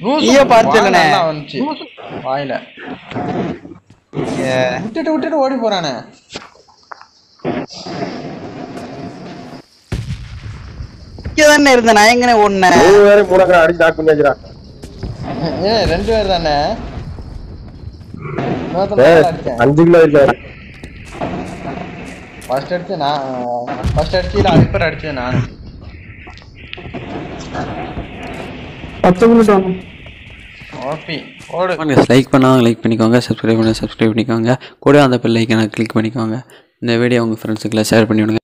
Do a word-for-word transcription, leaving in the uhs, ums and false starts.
Who's your part in an island? Yeah, what did you do? What did you do? What did you Yeah, run to her, na. No, that's not. First aid, na. First aid, ki laadi par aid, na. Attack on. Copy. Or. Like, panna, like, pani konga. Subscribe, panna, subscribe, pani konga. Kode andha pe like na click pani konga. Ne video unga friends ke share pani konga.